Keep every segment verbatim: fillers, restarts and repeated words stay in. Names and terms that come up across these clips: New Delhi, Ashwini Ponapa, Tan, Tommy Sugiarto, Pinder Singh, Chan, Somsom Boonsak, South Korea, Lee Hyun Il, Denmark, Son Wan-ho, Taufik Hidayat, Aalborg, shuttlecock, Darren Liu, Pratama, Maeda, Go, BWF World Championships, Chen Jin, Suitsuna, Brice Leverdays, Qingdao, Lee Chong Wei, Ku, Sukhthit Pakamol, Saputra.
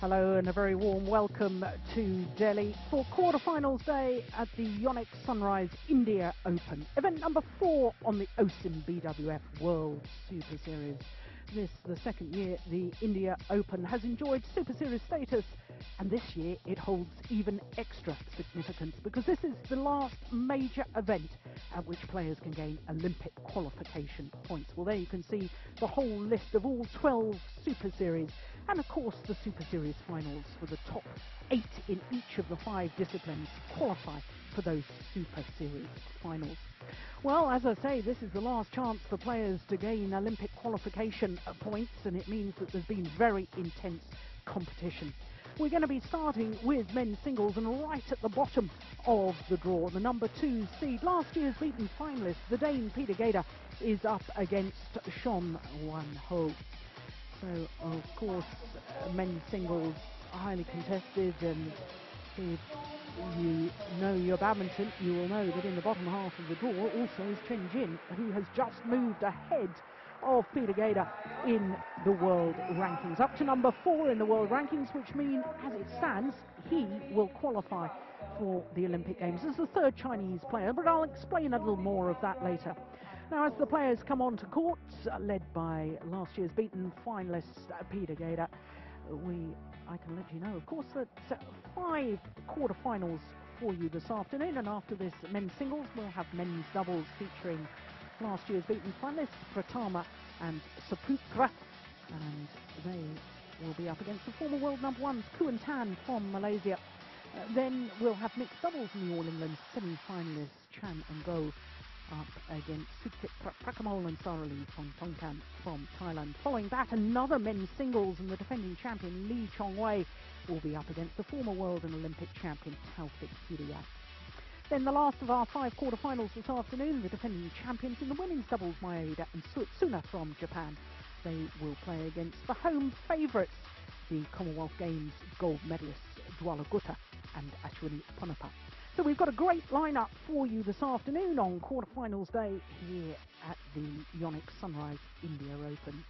Hello and a very warm welcome to Delhi for quarterfinals day at the Yonex Sunrise India Open, event number four on the O S I M B W F World Super Series. This, the second year the India Open has enjoyed Super Series status, and this year it holds even extra significance because this is the last major event at which players can gain Olympic qualification points. Well, there you can see the whole list of all twelve Super Series, and of course the Super Series finals for the top eight in each of the five disciplines qualify for those Super Series finals. Well, as I say, this is the last chance for players to gain Olympic qualification points, and it means that there's been very intense competition. We're going to be starting with men's singles, and right at the bottom of the draw, the number two seed, last year's beaten finalist, the Dane Peter Gade, is up against Son Wan-ho. So, of course, uh, men's singles are highly contested, and if you know your badminton, you will know that in the bottom half of the draw also is Chen Jin, who has just moved ahead of Peter Gade in the world rankings, up to number four in the world rankings, which means, as it stands, he will qualify for the Olympic Games. This is the third Chinese player, but I'll explain a little more of that later. Now, as the players come onto court, uh, led by last year's beaten finalist uh, Peter Gade, we, I can let you know, of course, that uh, five quarterfinals for you this afternoon, and after this men's singles, we'll have men's doubles featuring last year's beaten finalists Pratama and Saputra, and they will be up against the former world number ones Ku and Tan from Malaysia. Uh, then we'll have mixed doubles in the All England semi-finalists Chan and Go up against Sukhthit Pakamol and Sarali Thong Tongkan from Thailand. Following that, another men's singles, and the defending champion Lee Chong Wei will be up against the former world and Olympic champion Taufik Hidayat. Then the last of our five quarterfinals this afternoon, the defending champions in the women's doubles, Maeda and Suitsuna from Japan. They will play against the home favourites, the Commonwealth Games gold medalists Dwala Gutta and Ashwini Ponapa. So we've got a great lineup for you this afternoon on quarterfinals day here at the Yonex Sunrise India Open.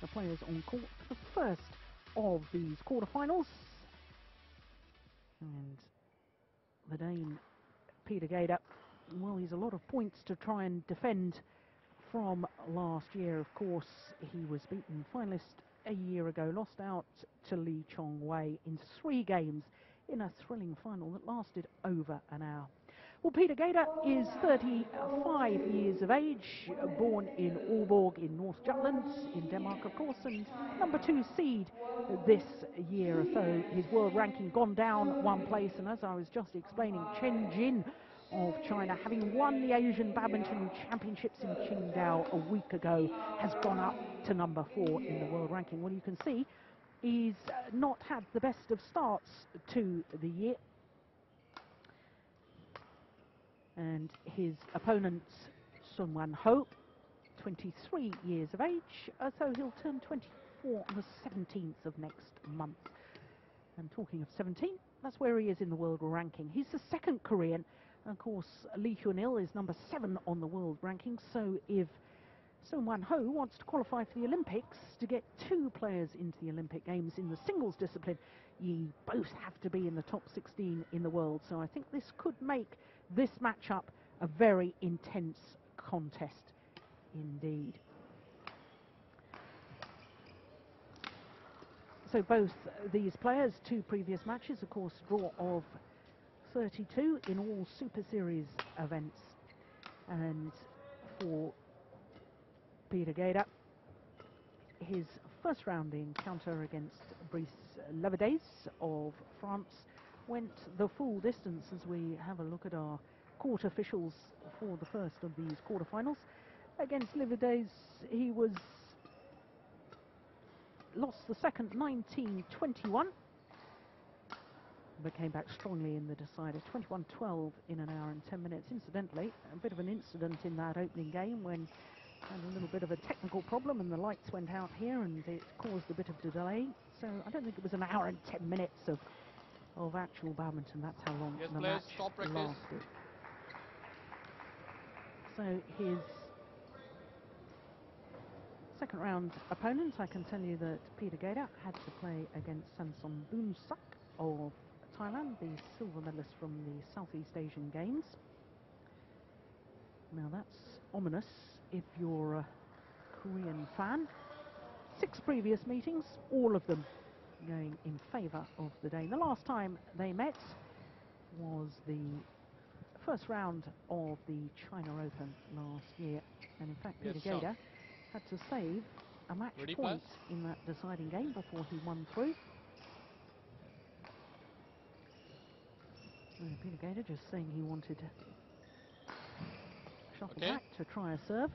The players on court for the first of these quarterfinals. And the Dane Peter Gade, well, he's a lot of points to try and defend from last year. Of course, he was beaten finalist a year ago, lost out to Lee Chong Wei in three games in a thrilling final that lasted over an hour. Well, Peter Gade is thirty-five years of age, born in Aalborg in North Jutland, in Denmark, of course, and number two seed this year or so. His world ranking gone down one place, and as I was just explaining, Chen Jin of China, having won the Asian Badminton Championships in Qingdao a week ago, has gone up to number four in the world ranking. Well, you can see he's not had the best of starts to the year, and his opponent Son Wan-ho, twenty-three years of age, uh, so he'll turn twenty-four on the seventeenth of next month. And talking of seventeen, that's where he is in the world ranking. He's the second Korean, and of course Lee Hyun Il is number seven on the world ranking, so if Son Wan-ho wants to qualify for the Olympics, to get two players into the Olympic Games in the singles discipline, you both have to be in the top sixteen in the world. So I think this could make this matchup a very intense contest indeed. So both these players, two previous matches, of course, draw of thirty-two in all Super Series events. And for Peter Gade, his first round encounter against Brice Leverdays of France went the full distance, as we have a look at our court officials for the first of these quarterfinals. Against Leverdays, he was lost the second nineteen twenty-one, but came back strongly in the decider, twenty-one twelve in an hour and ten minutes. Incidentally, a bit of an incident in that opening game when had a little bit of a technical problem and the lights went out here, and it caused a bit of delay. So I don't think it was an hour and ten minutes of of actual badminton. That's how long yes, the match stop lasted. So his second round opponent, I can tell you that Peter Gade had to play against Somsom Boonsak of Thailand, the silver medalist from the Southeast Asian Games. Now that's ominous if you're a Korean fan. Six previous meetings, all of them going in favour of the Dane. The last time they met was the first round of the China Open last year, and in fact Peter yes, Gade had to save a match Ready point pass. in that deciding game before he won through. And Peter Gade just saying he wanted shuffle okay. back to try a serve.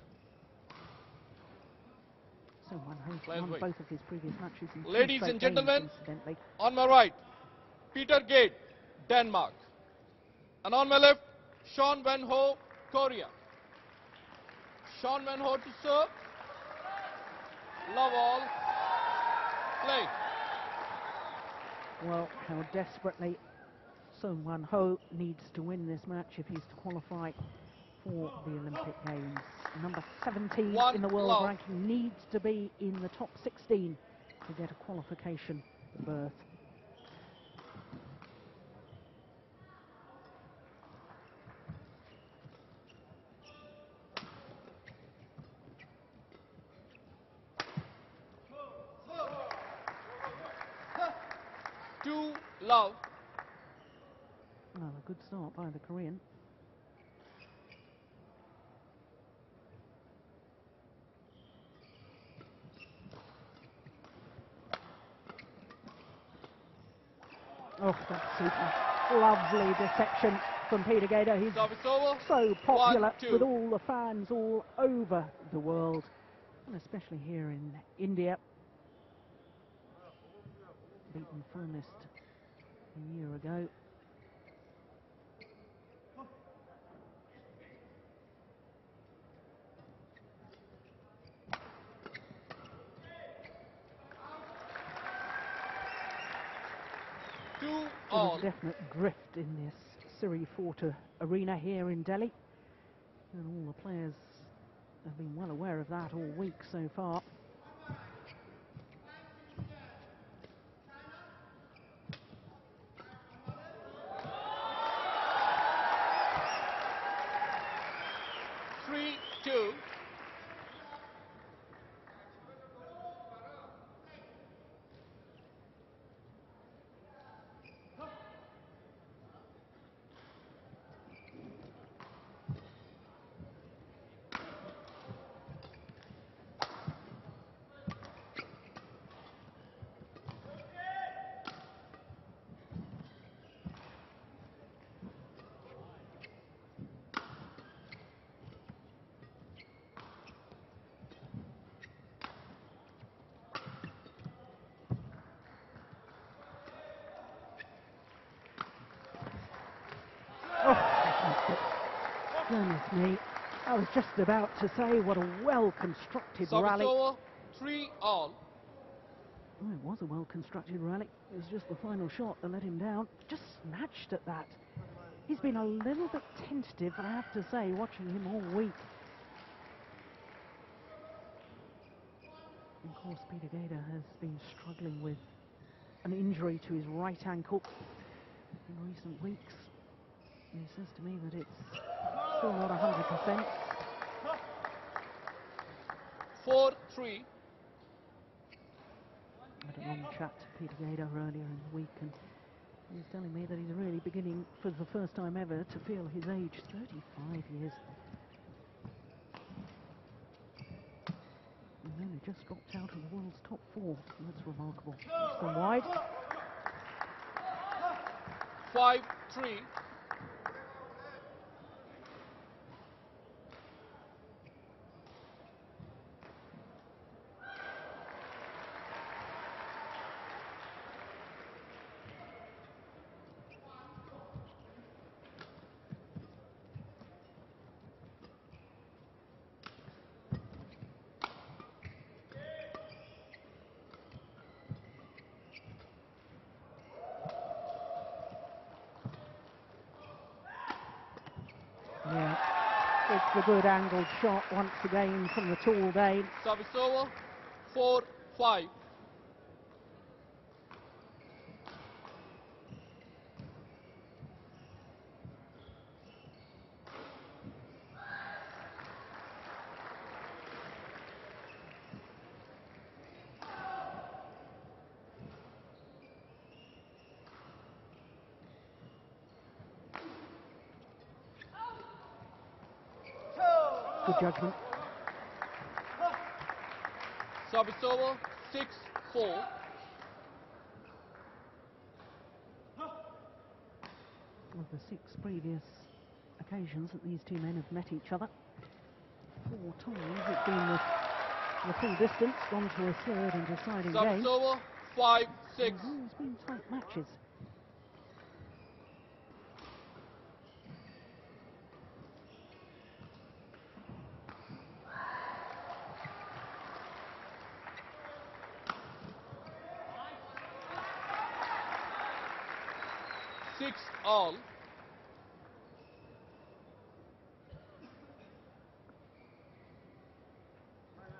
Son Wan-ho won both of his previous matches. Ladies and gentlemen, games, on my right, Peter Gade, Denmark, and on my left, Son Wan-ho, Korea. Son Wan-ho to serve. Love all. Play. Well, how desperately Son Wan-ho needs to win this match if he's to qualify for the Olympic Games. Number seventeen One in the world love. ranking needs to be in the top sixteen to get a qualification berth. Love. Well, a good start by the Korean. Oh, that's super. Lovely deception from Peter Gade. He's so popular One, with all the fans all over the world, and especially here in India. Beaten firmest a year ago. Two all. There's a definite grift in this Siri Fort arena here in Delhi, and all the players have been well aware of that all week so far. Goodness me, I was just about to say what a well-constructed rally. Three all. Oh, it was a well-constructed rally. It was just the final shot that let him down. Just snatched at that. He's been a little bit tentative, I have to say, watching him all week. Of course, Peter Gade has been struggling with an injury to his right ankle in recent weeks. It says to me that it's still not one hundred percent. four three. I had a long chat to Peter Gade earlier in the week, and he's telling me that he's really beginning, for the first time ever, to feel his age, thirty-five years. And then he just dropped out of the world's top four. That's remarkable. He's gone wide. five three. the good angled shot once again from the tall Dane. Service over, four, five. Good judgment. Service over, six, four. Of the six previous occasions that these two men have met each other, four times it's been the, the full distance, gone to a third and deciding game. Service over, five, six. Oh, it's been tight matches. All.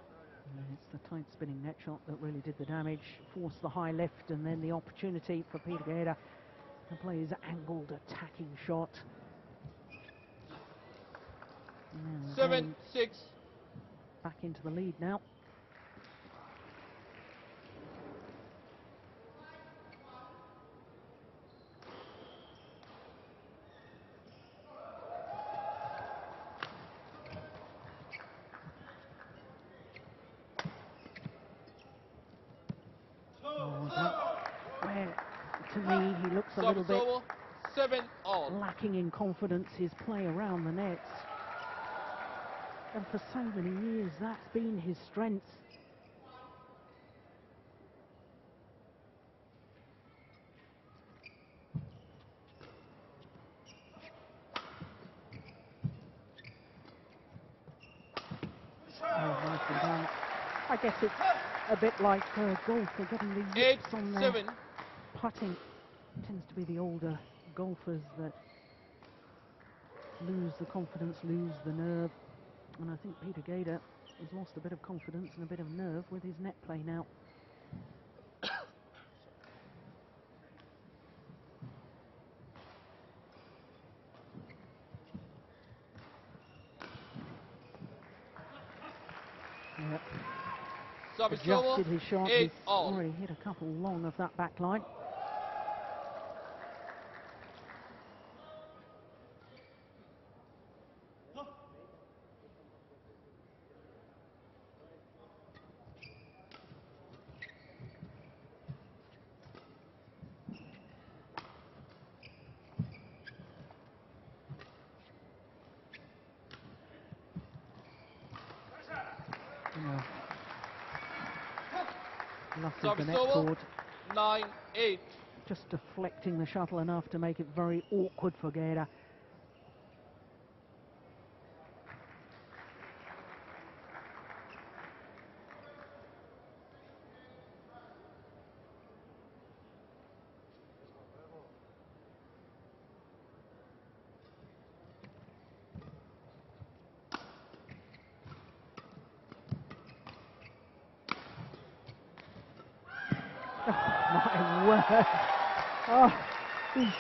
It's the tight spinning net shot that really did the damage, forced the high lift, and then the opportunity for Peter Gade to play his angled attacking shot. And Seven, six. Back into the lead now. Lacking in confidence, his play around the net, and for so many years that's been his strength. Oh, I guess it's a bit like uh, golf, they're getting the yips on their seven. Putting. Tends to be the older golfers that lose the confidence, lose the nerve, and I think Peter Gade has lost a bit of confidence and a bit of nerve with his net play now. Yep. Adjusted his shot. He's already hit a couple long of that back line. The net board. Nine, eight. Just deflecting the shuttle enough to make it very awkward for Gade.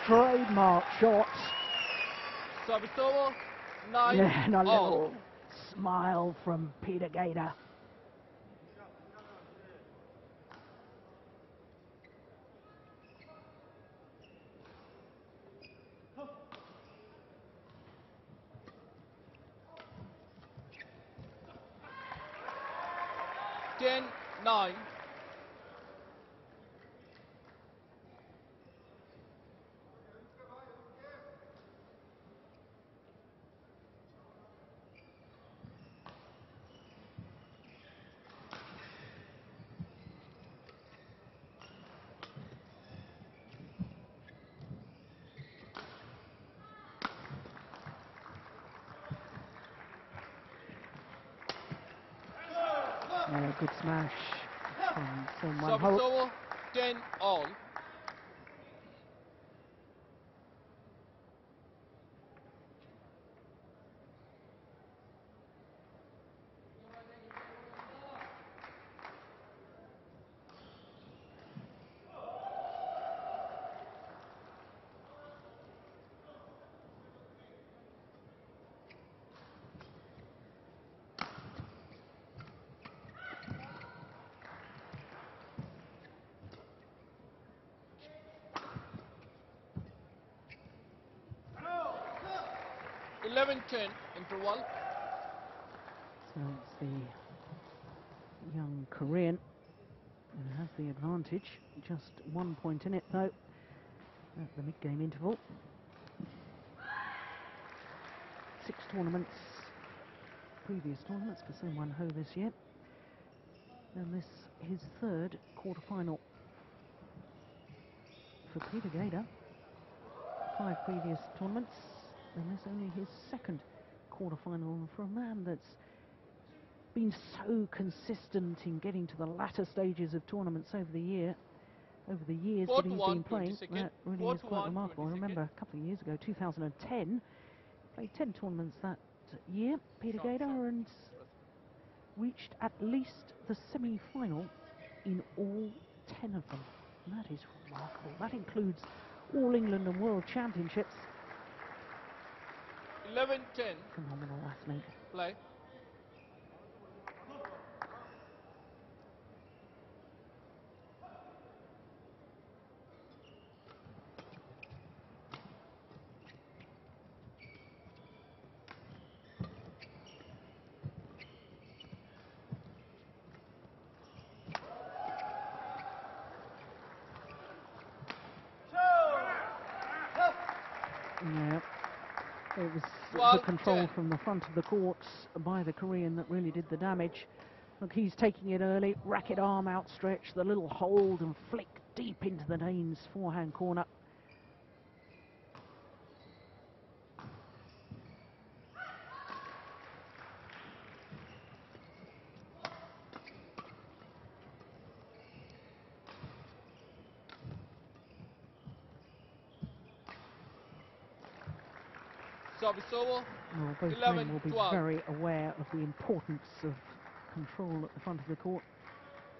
Trademark shots. Service over, nine. Yeah, and a little smile from Peter Gade. Ten, nine. Uh, good smash from Son Wan-ho. Over, ten all. eleven ten interval. So it's the young Korean who has the advantage. Just one point in it, though, at the mid-game interval. Six tournaments, previous tournaments for Son Wan-ho this year. And this his third quarter-final for Peter Gade. Five previous tournaments, and this only his second quarter-final for a man that's been so consistent in getting to the latter stages of tournaments over the year, over the years that he's been playing. That really is quite remarkable. I remember a couple of years ago, two thousand ten, played ten tournaments that year, Peter Gade, and reached at least the semi-final in all ten of them. And that is remarkable. That includes all England and World Championships. eleven ten. Phenomenal athlete. Play. The control from the front of the courts by the Korean that really did the damage. Look, he's taking it early, racket arm outstretched, the little hold and flick deep into the Dane's forehand corner. Well, both men will be very aware of the importance of control at the front of the court.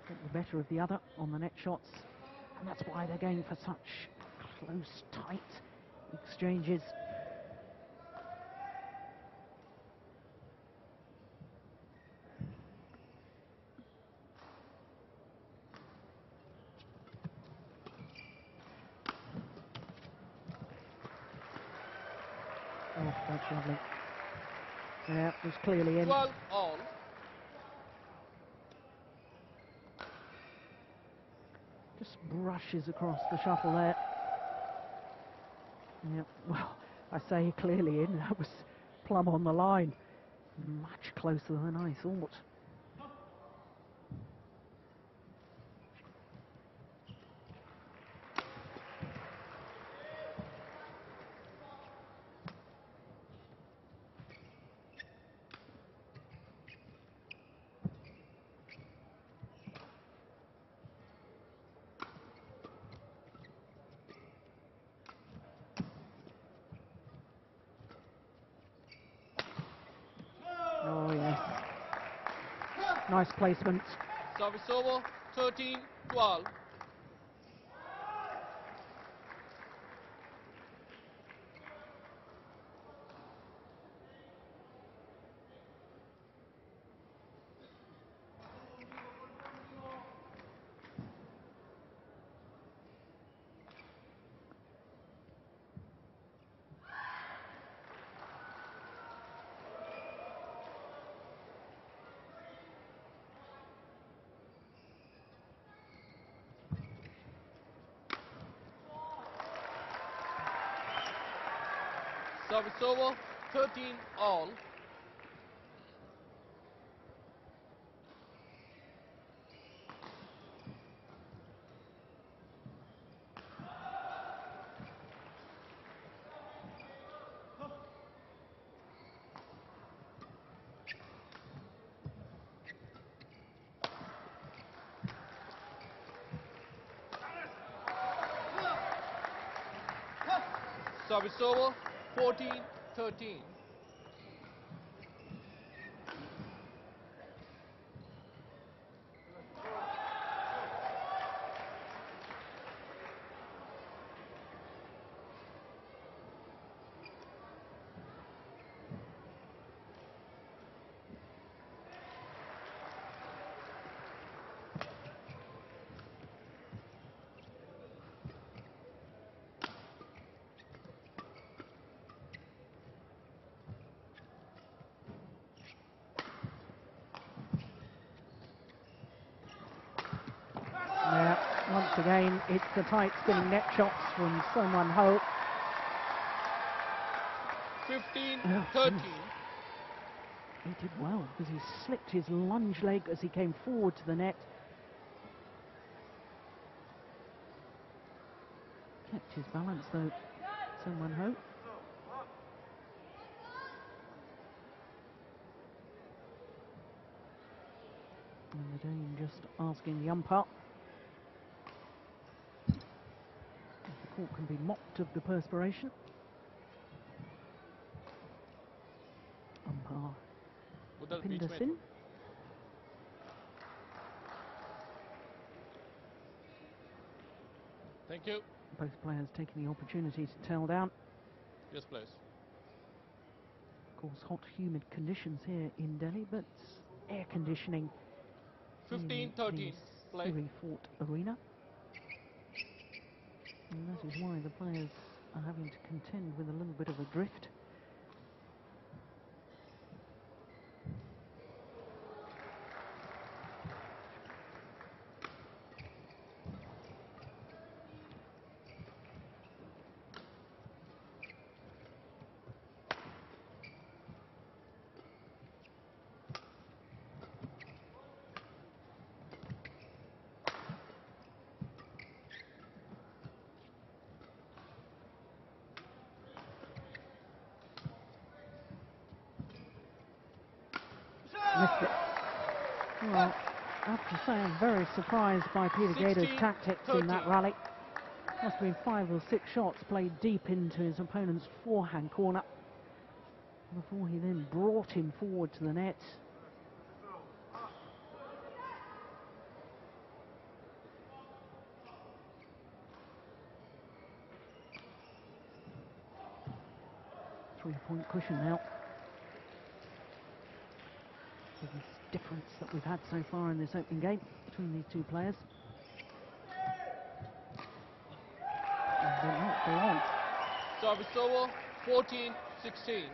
Get the better of the other on the net shots, and that's why they're going for such close, tight exchanges. Yeah, it was clearly in. Well, all. Just brushes across the shuttle there. Yeah, well, I say clearly in. That was plumb on the line. Much closer than I thought. Nice placement. Service over, thirteen twelve. Service over, thirteen all. Service over. fourteen thirteen. again, it's the tight spinning net shots from Son Wan-ho. fifteen thirteen. He did well because he slipped his lunge leg as he came forward to the net. Kept his balance though, Son Wan-ho. And the Dane just asking the umpire if the court can be mopped of the perspiration. Umpire Pinder Singh. Thank you. Both players taking the opportunity to tail down. Yes, please. Of course, hot, humid conditions here in Delhi, but air conditioning. fifteen thirteen. Play. Siri Fort Arena. And that is why the players are having to contend with a little bit of a drift. Well, I have to say I'm very surprised by Peter Gade's tactics in that rally. Must have been five or six shots played deep into his opponent's forehand corner before he then brought him forward to the net. Three-point cushion now. Difference that we've had so far in this opening game between these two players. They're not belong. Service over, fourteen sixteen.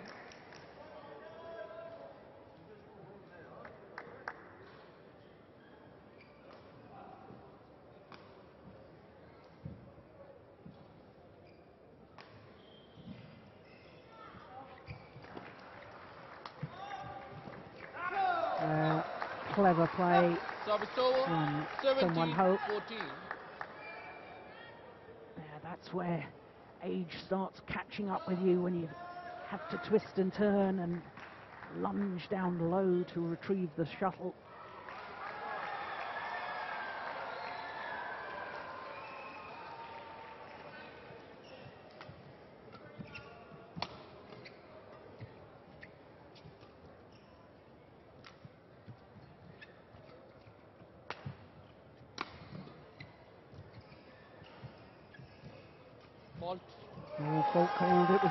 Clever play from Son Wan-ho. Yeah, that's where age starts catching up with you when you have to twist and turn and lunge down low to retrieve the shuttle.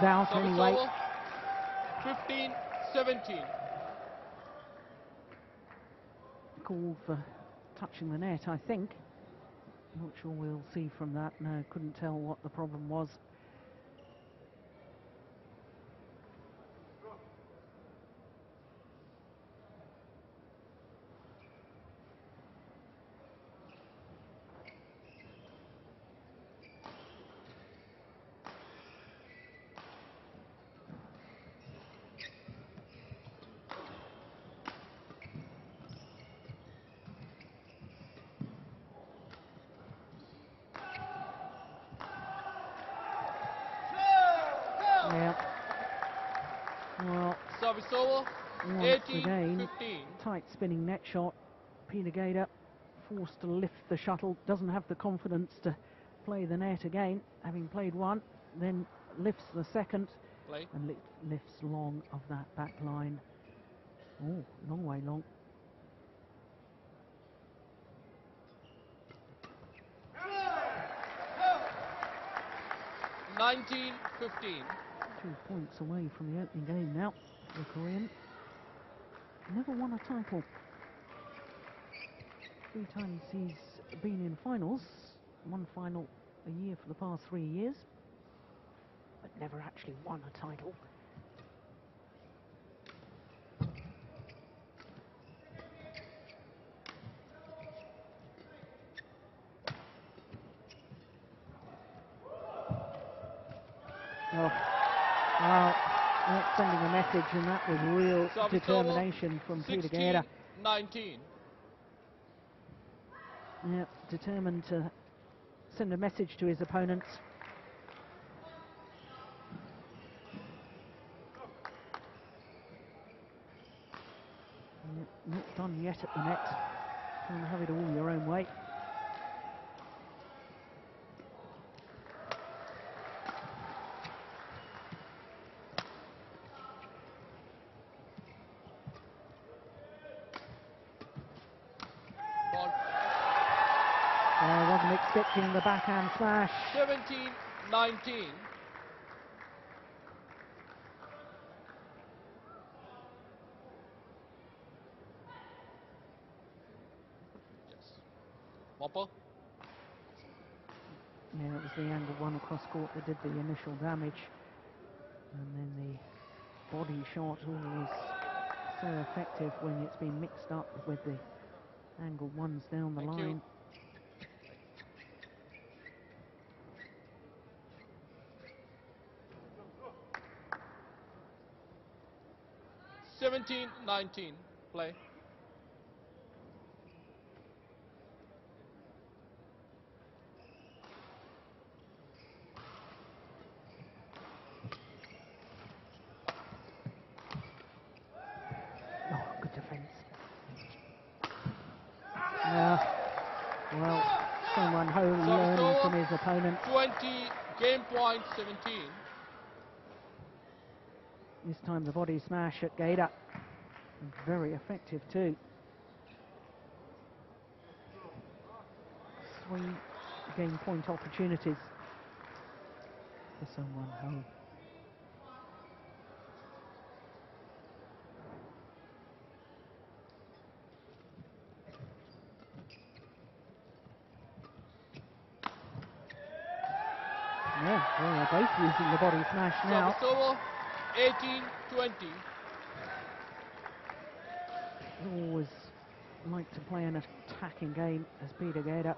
Out anyway. fifteen seventeen. Call for touching the net, I think. Not sure we'll see from that. No, couldn't tell what the problem was. Once again, tight spinning net shot. Peter Gade forced to lift the shuttle, doesn't have the confidence to play the net again, having played one, then lifts the second play. And li lifts long of that back line. Oh, long way long. nineteen fifteen. Two points away from the opening game now. The Korean never won a title. Three times he's been in finals, one final a year for the past three years, but never actually won a title. Well, uh, that's sending a message, and that was real Sub determination from Peter Gade. nineteen. Yeah, determined to send a message to his opponents. Not done yet at the net. Trying to have it all your own way. I wasn't expecting the backhand slash. seventeen nineteen. Yeah, it was the angle one across court that did the initial damage, and then the body shot always so effective when it's been mixed up with the angle ones down the Thank line. You. seventeen nineteen, play. seventeen. This time the body smash at Gade. Very effective too. Three game point opportunities for Son Wan-ho. Yeah, well, they're both using the body smash now. eighteen twenty. Always like to play an attacking game as Peter Gade.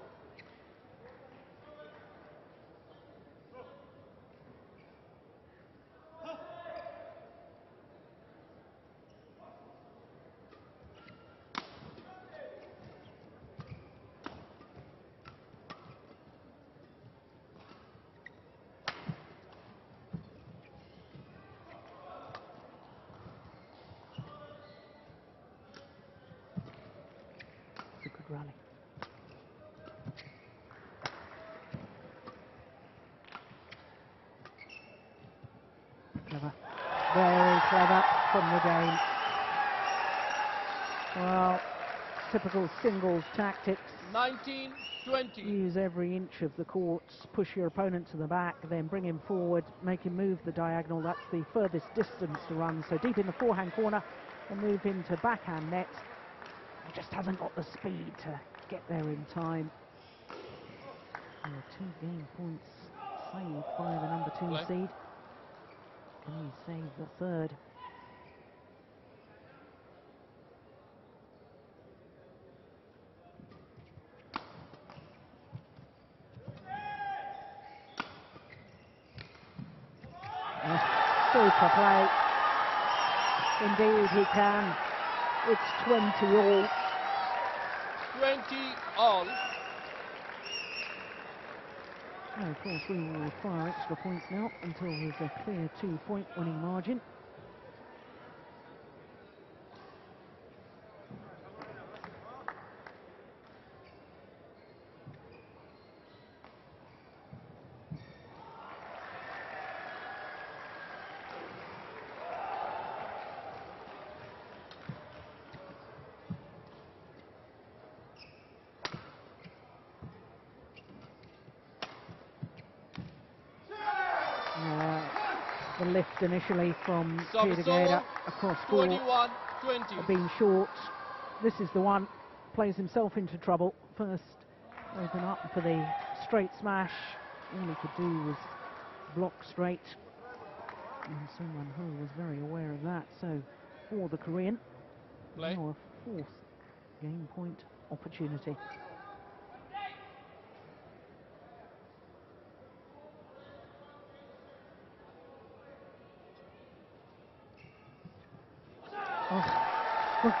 Very clever from the game. Well, typical singles tactics. nineteen twenty. Use every inch of the courts, push your opponent to the back, then bring him forward, make him move the diagonal. That's the furthest distance to run. So deep in the forehand corner and move into backhand net. He just hasn't got the speed to get there in time. And two game points saved by the number two Play. seed. Can he save the third? Uh, super play. Indeed he can. It's twenty all. twenty all. And of course, we will require extra points now until there's a clear two-point winning margin. Lift initially from so Peter Gade across court, being short. This is the one, plays himself into trouble. First, open up for the straight smash. All he could do was block straight. And Son Wan-ho was very aware of that. So, for the Korean, Play. now a fourth game point opportunity.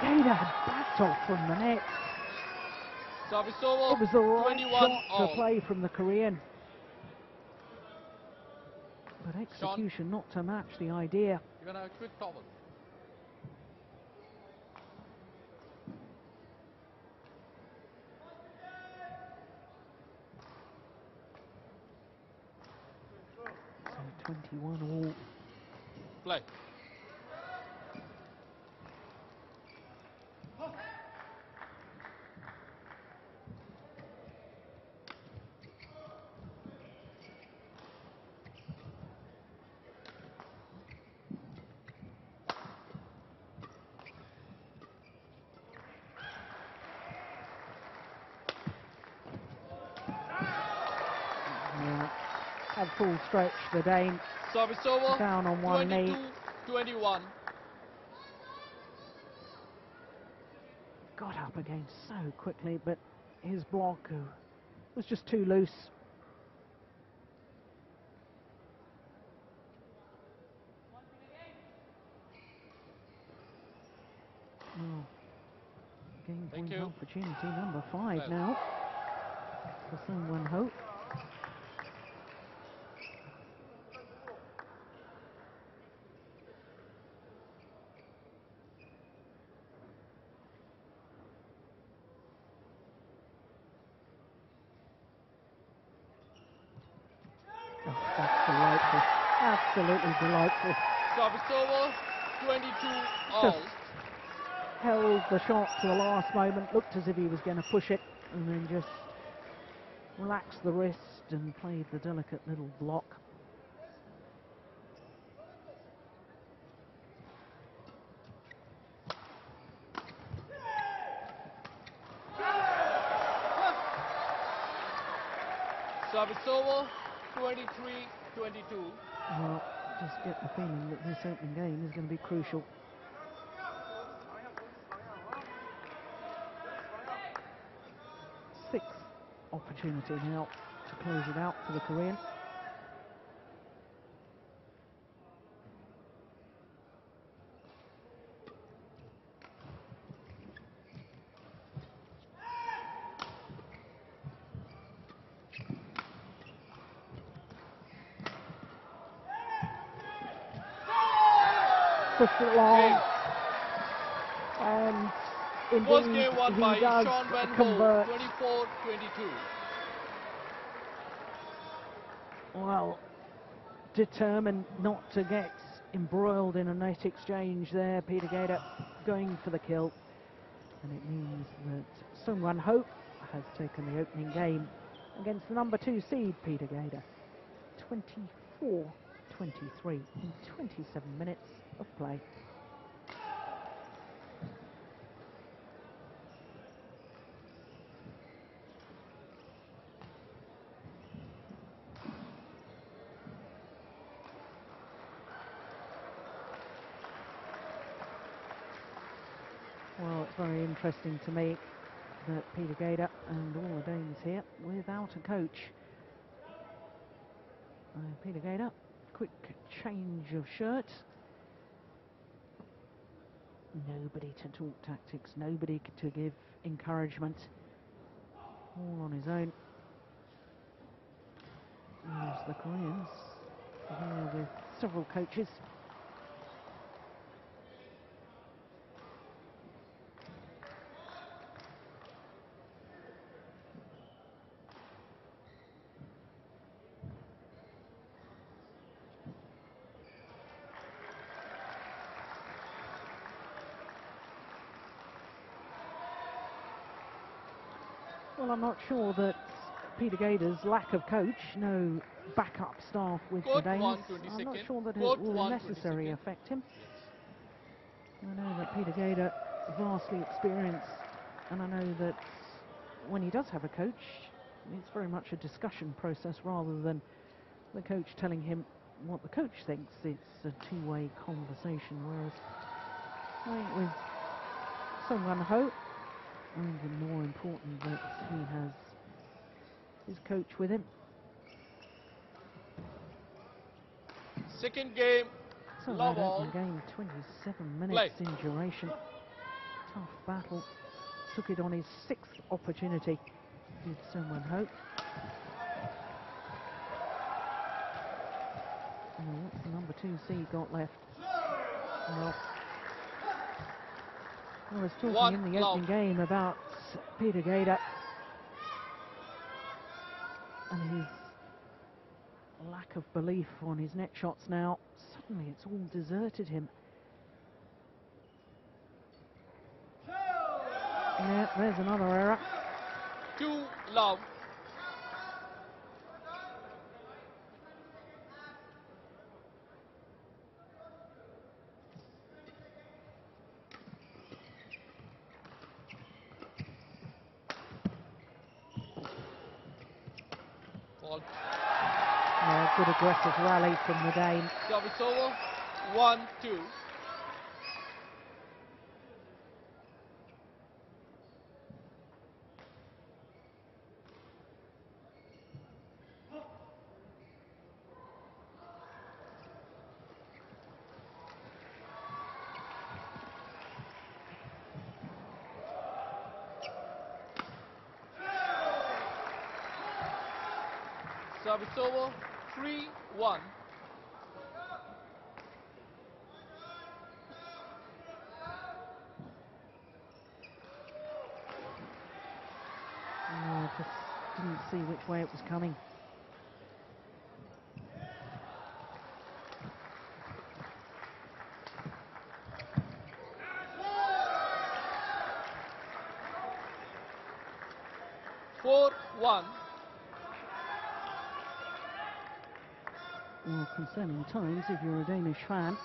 Gade had a battle from the net. So it was the right shot to play from the Korean. But execution not to match the idea. You're going to have a quick towel. So twenty-one all. Play. Full stretch, the Dane. Service over. Down on one knee. twenty-one. Got up again so quickly, but his block was just too loose. Oh. Game point opportunity number five yes. now for Son Wan-ho. Absolutely delightful. Service over, twenty-two all. Just held the shot to the last moment, looked as if he was going to push it, and then just relaxed the wrist and played the delicate little block. Service over, twenty-three twenty-two. Well, just get the feeling that this opening game is going to be crucial. Sixth opportunity now to close it out for the Korean. Long. And indeed, he does convert. Well, determined not to get embroiled in a net exchange there, Peter Gade going for the kill. And it means that Son Wan-ho has taken the opening game against the number two seed, Peter Gade, twenty-four twenty-three in twenty-seven minutes. Of play. Well, it's very interesting to me that Peter Gade and all the Danes here without a coach. Uh, Peter Gade, quick change of shirt. Nobody to talk tactics, nobody to give encouragement, all on his own. There's the Koreans here with several coaches. I'm not sure that Peter Gade's lack of coach, no backup staff with the Danes, I'm not sure that it will necessarily affect him. I know that Peter Gade vastly experienced, and I know that when he does have a coach, it's very much a discussion process rather than the coach telling him what the coach thinks. It's a two-way conversation, whereas I think with Son Wan-ho, and the more important that he has his coach with him. Second game, so that opening game, twenty-seven minutes play. In duration. tough battle, took it on his sixth opportunity, did Son Wan-ho. And what's the number two C got left? Well, I was talking One in the long. opening game about Peter Gade and his lack of belief on his net shots. Now suddenly it's all deserted him. Yeah, there's another error. Too long. Ball. Yeah, good aggressive rally from the Dane. Service over. One, two. Service over, three one. I just didn't see which way it was coming. four one. Well, concerning times if you're a Danish fan.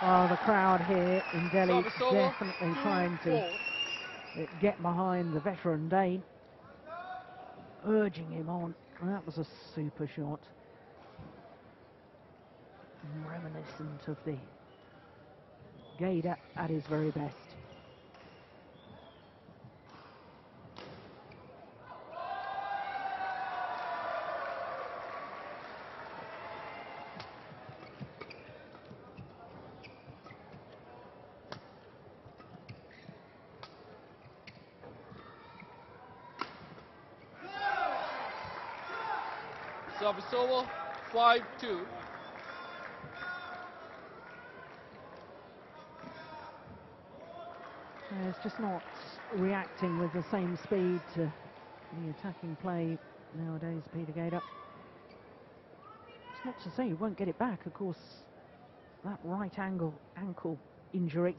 Well, the crowd here in Delhi definitely trying to get behind the veteran Dane, urging him on. And that was a super shot, reminiscent of the Gade at, at his very best. Service over, five two. Yeah, it's just not reacting with the same speed to the attacking play nowadays, Peter Gade. It's not to say he won't get it back, of course. That right angle ankle injury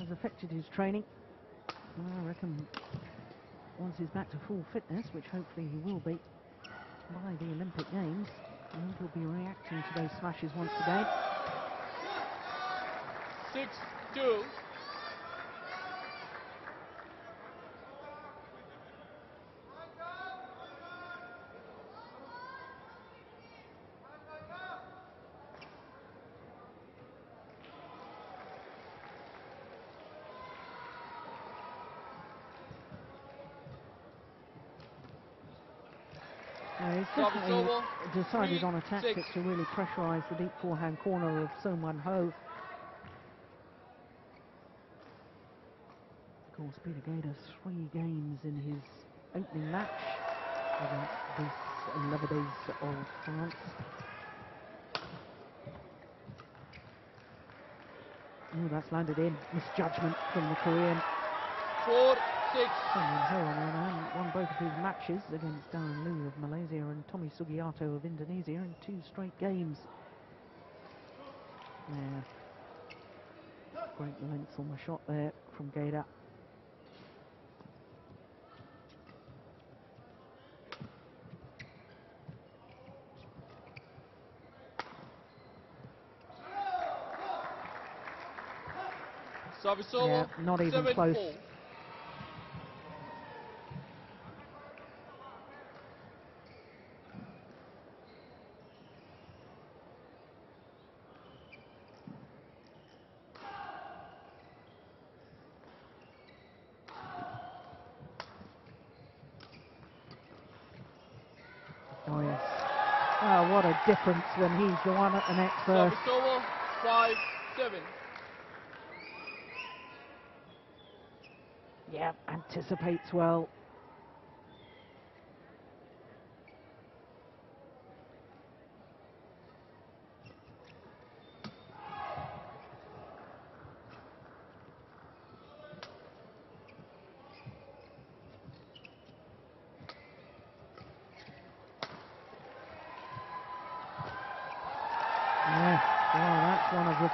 has affected his training. Well, I reckon once he's back to full fitness, which hopefully he will be by the Olympic Games, and he'll be reacting to those smashes once again. six two. He's definitely decided on a tactic to really pressurise the deep forehand corner of Son Wan-ho. Of course, Peter Gade, three games in his opening match against Brice Leverdays of France. Oh, that's landed in. Misjudgment from the Korean. Four. Son Wan-ho on the other hand won both of his matches against Darren Liu of Malaysia and Tommy Sugiarto of Indonesia in two straight games. Yeah. Great length on the shot there from Gade. Service over. Yeah, not even close. wow, what a difference when he's the one at the net first. It's over five seven. Yeah, anticipates well.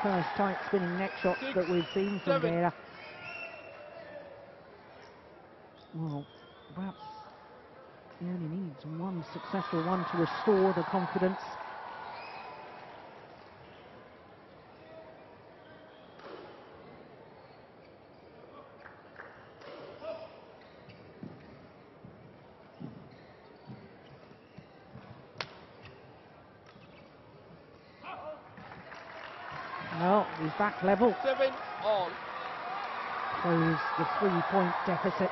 First tight spinning neck shots Six, that we've seen from Vera. Well, perhaps he only needs one successful one to restore the confidence. Back level. Seven all. Close the three-point deficit.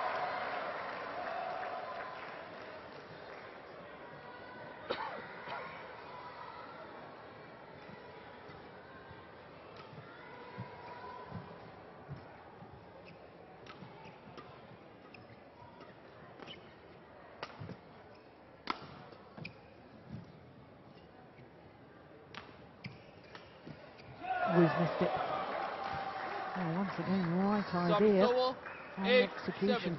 Execution.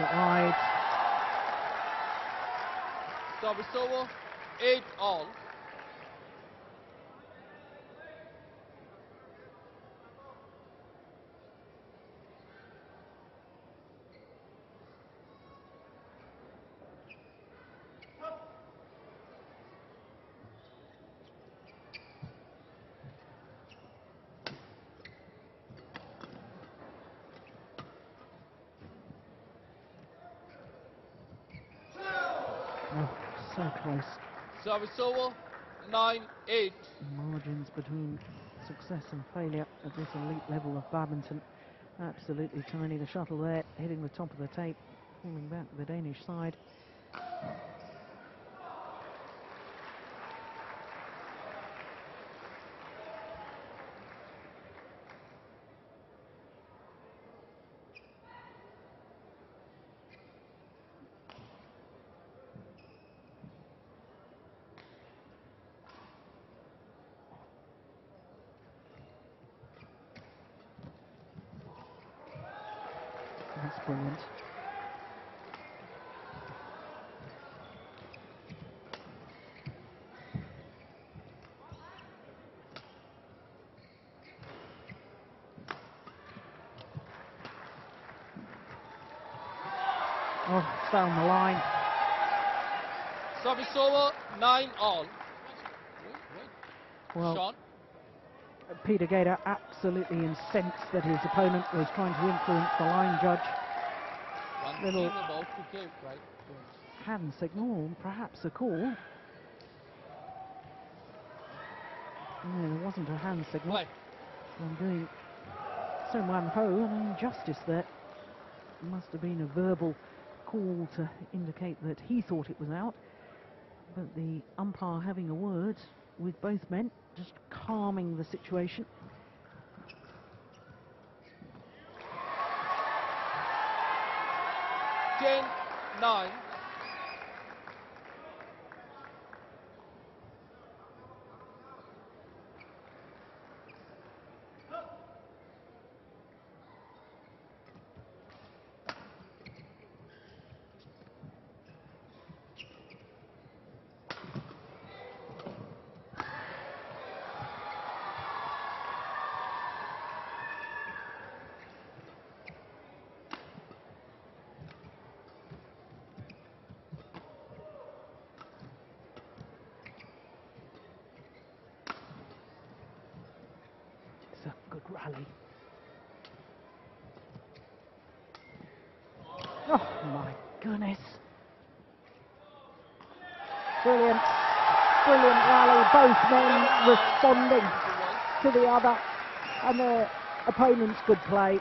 Wide. Service over, eight all. Service over, nine eight. Margins between success and failure at this elite level of badminton. Absolutely tiny. The shuttle there, hitting the top of the tape, falling back to the Danish side. That's brilliant. Oh, it's down the line. Service over, nine all. Well, Sean. Peter Gade absolutely incensed that his opponent was trying to influence the line judge. One little give, right? Hand signal, perhaps a call. No, there wasn't a hand signal. Right. I'm doing Son Wan-ho an injustice there. It must have been a verbal call to indicate that he thought it was out, but the umpire having a word with both men, just calming the situation. ten nine. a good rally. Oh my goodness. Brilliant, brilliant rally. Both men responding to the other and their opponent's good play.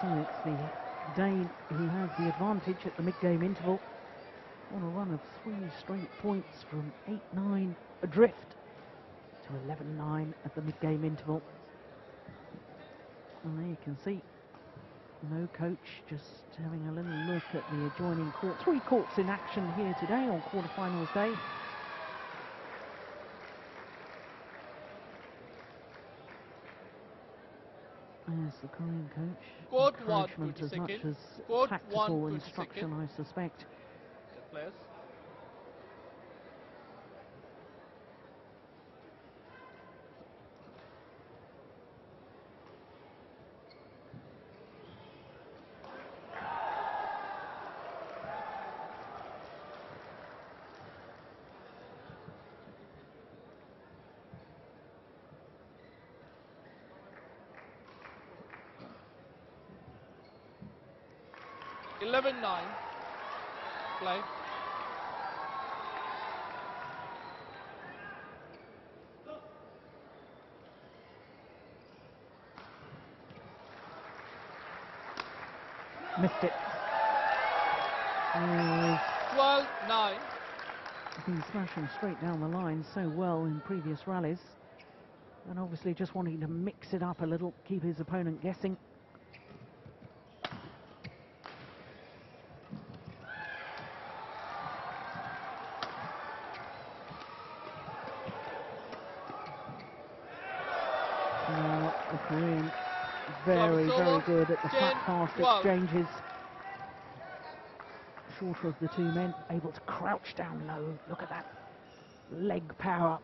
So it's the Dane who has the advantage at the mid-game interval on a run of three straight points from eight nine adrift to eleven nine at the mid-game interval. And there you can see no coach, just having a little look at the adjoining court. Three courts in action here today on quarterfinals day. As the Korean coach, encouragement as much as tactical instruction, I suspect. eleven nine, play. Missed it. twelve nine. Uh, been smashing straight down the line so well in previous rallies. And obviously just wanting to mix it up a little, keep his opponent guessing. Very, very good at the fast exchanges. Shorter of the two men, able to crouch down low. Look at that leg power.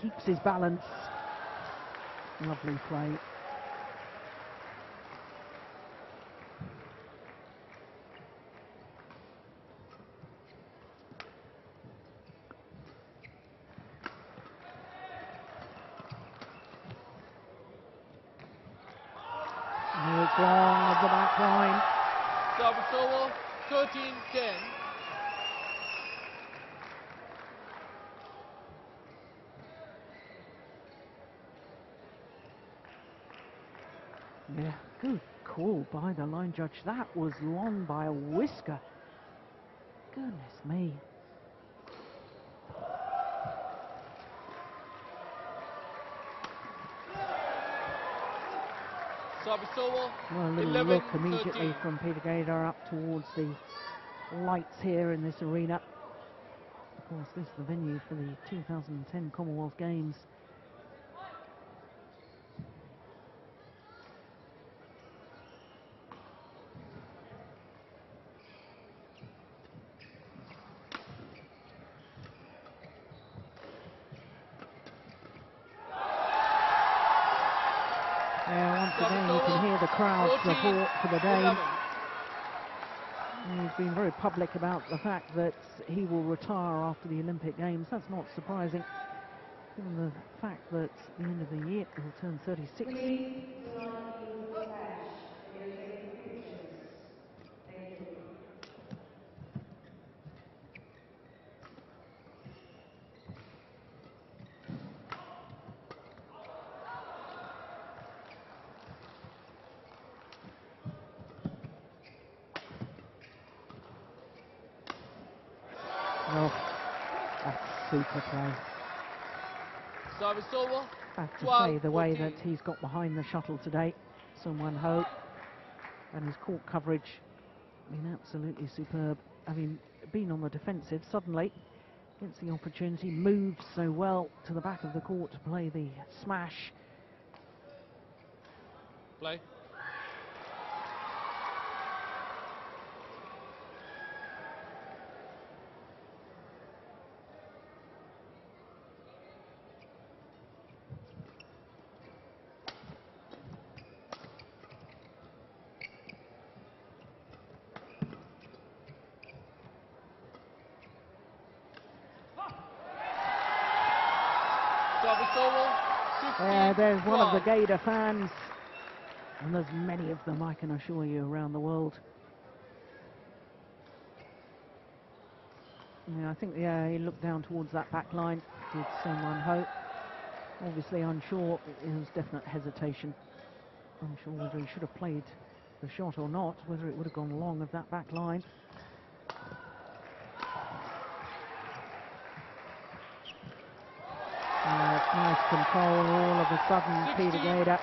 Keeps his balance. Lovely play. Yeah, good call by the line judge. That was long by a whisker. Goodness me. Well, a little look immediately from Peter Gade up towards the lights here in this arena. Of course, this is the venue for the two thousand ten Commonwealth Games. Support for the day. And he's been very public about the fact that he will retire after the Olympic Games. That's not surprising, given the fact that at the end of the year he'll turn thirty-six. Service over. I have to say, the way that he's got behind the shuttle today, Son Wan-ho, and his court coverage, I mean, absolutely superb. I mean, being on the defensive, suddenly gets the opportunity, moves so well to the back of the court to play the smash. Play. Yeah, there's one of the Gade fans, and there's many of them, I can assure you, around the world. Yeah, I think yeah, he looked down towards that back line, did Son Wan-ho. Obviously unsure, it was definite hesitation. Unsure whether he should have played the shot or not, whether it would have gone long of that back line. Uh, nice control all of a sudden. Peter Gade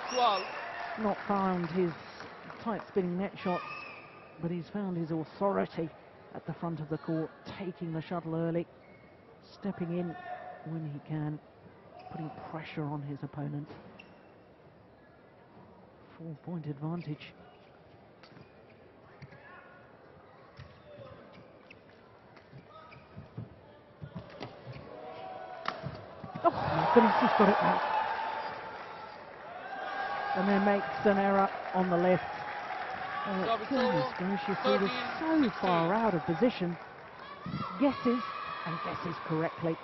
not found his tight spinning net shots, but he's found his authority at the front of the court, taking the shuttle early, stepping in when he can, putting pressure on his opponent. Four point advantage. But he's just got it back. And then makes an error on the left. Oh, goodness gracious, he was so far out of position. Guesses, and guesses correctly.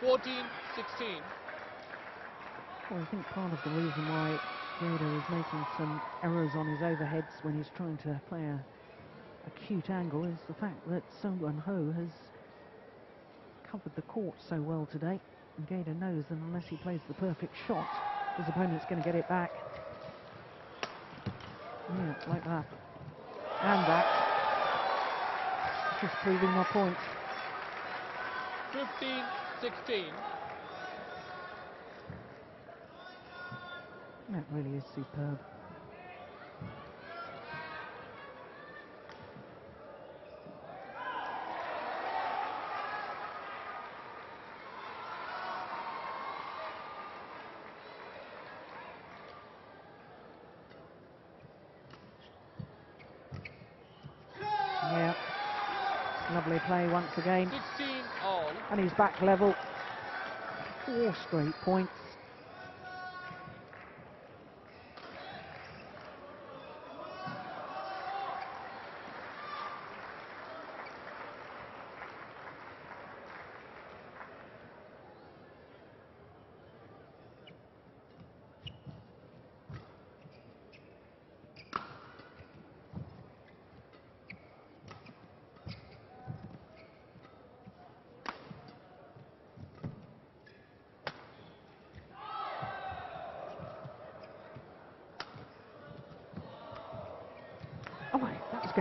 fourteen sixteen. Well, I think part of the reason why Gade is making some errors on his overheads when he's trying to play a acute angle is the fact that Son Wan-ho has covered the court so well today. And Gade knows that unless he plays the perfect shot, his opponent's going to get it back. Yeah, like that. And that. Just proving my point. fifteen sixteen. That really is superb. Yeah. Lovely play once again. sixteen all. And he's back level. Four straight points. It's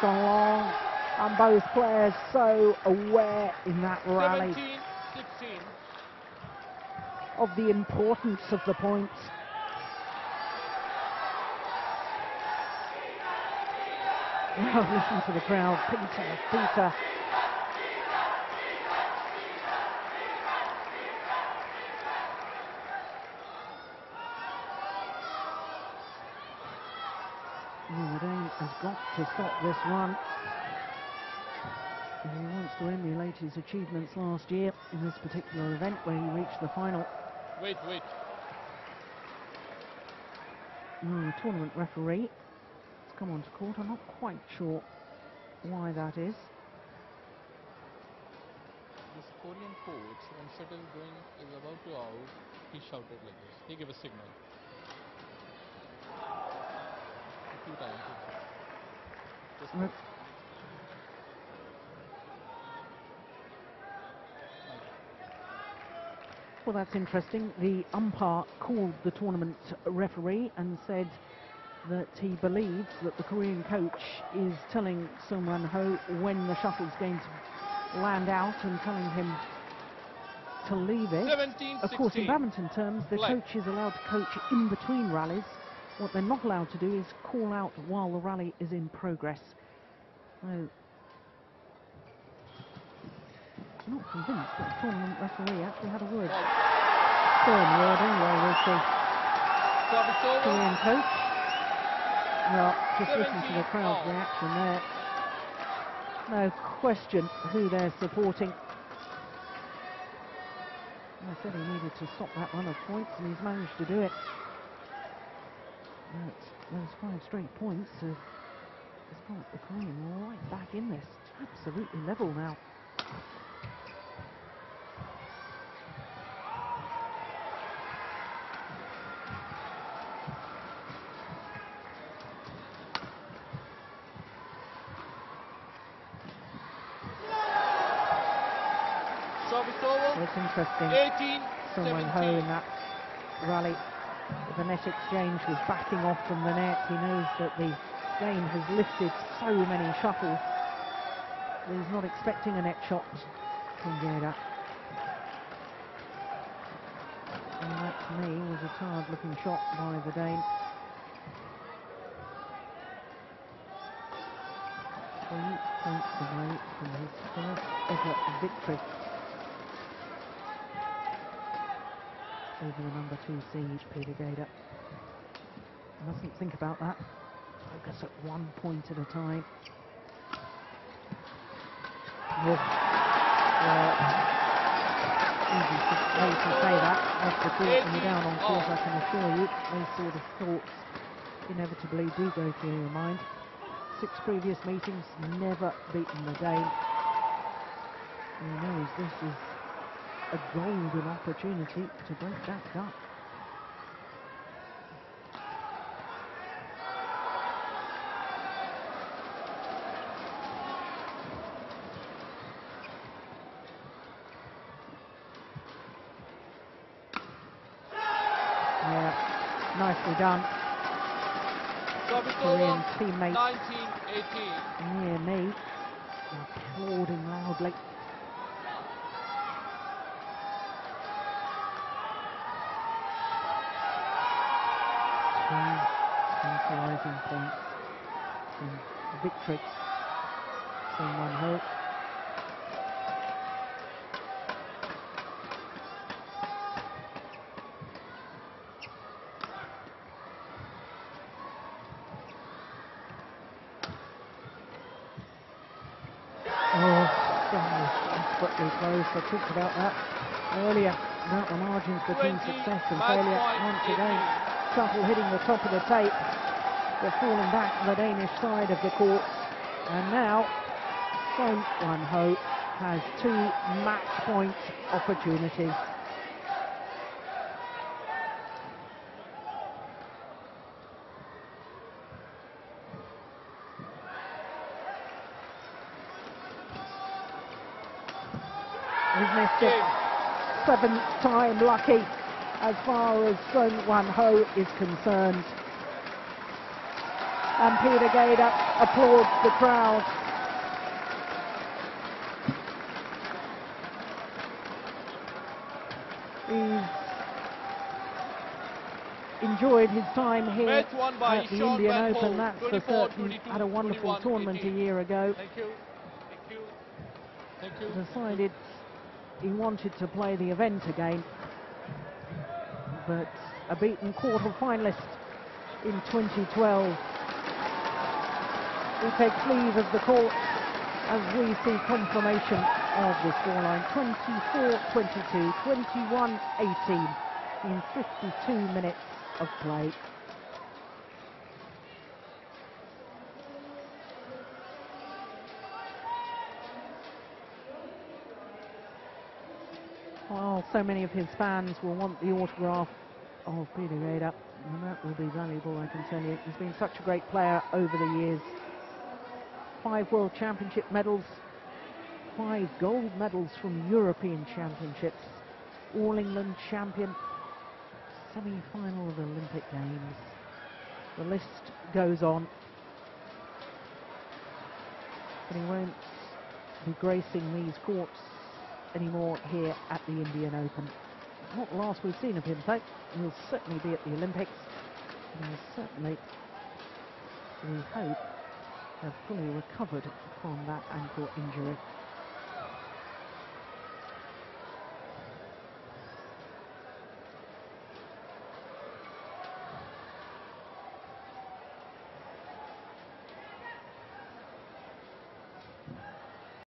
gone long, and both players so aware in that rally of the importance of the point. Now listen to the crowd, Peter, Peter. Got to stop this one. He wants to emulate his achievements last year in this particular event where he reached the final. Wait, wait. Mm, the tournament referee has come onto court. I'm not quite sure why that is. This Korean coach, when shuttle going is about to out, he shouted like this. He gave a signal. A few times. Right. Well, that's interesting. The umpire called the tournament referee and said that he believes that the Korean coach is telling Son Wan-ho when the shuttle's going to land out and telling him to leave it. seventeen, of course, in badminton terms, the Light. coach is allowed to coach in between rallies. What they're not allowed to do is call out while the rally is in progress. So cannot convince that the tournament referee actually had a word. Stern word anyway with the Korean coach. Well, just listen to the crowd's reaction there. No question who they're supporting. I said he needed to stop that run of points, and he's managed to do it. Now it's those five straight points has uh, got the Korean right back in this. Absolutely level now. It's interesting. Son Wan-ho in that rally. The net exchange was backing off from the net. He knows that the game has lifted so many shuttles. He's not expecting a net shot from Gade. And that to me was a tired looking shot by the Dane. Three points away from his first ever victory over the number two seed, Peter Gade. Mustn't think about that. Focus at one point at a time. Well, uh, easy to, easy to say that. After the court and you're down on court, I can assure you, those sort of thoughts inevitably do go through your mind. Six previous meetings, never beaten the Dane. He knows this is a golden opportunity to break that gut. Yeah, nicely done. Korean teammate near me, applauding loudly. Equalising points from victory. Son Wan-ho. Oh, desperately close. I talked about that earlier, about the margins between success and failure. Once again, shuttle hitting the top of the tape, they're falling back to the Danish side of the court, and now Son Wan-ho has two match point opportunities. He's missed it, seventh time lucky. As far as Son Wan-ho is concerned. And Peter Gade applauds the crowd. He's enjoyed his time here at the Indian Open, that's for certain. Had a wonderful tournament a year ago. Thank you. Thank you. Thank you. Decided he wanted to play the event again. But a beaten quarter finalist in twenty twelve. He takes leave of the court as we see confirmation of the scoreline. twenty-four twenty-two, twenty-one eighteen in fifty-two minutes of play. Well, so many of his fans will want the autograph of Peter Gade, and that will be valuable, I can tell you. He's been such a great player over the years. Five World Championship medals, five gold medals from European Championships, All England champion, semi-final of the Olympic Games. The list goes on. But he won't be gracing these courts anymore here at the Indian Open. Not the last we've seen of him, though. He'll certainly be at the Olympics. And he'll certainly, we hope, have fully recovered from that ankle injury.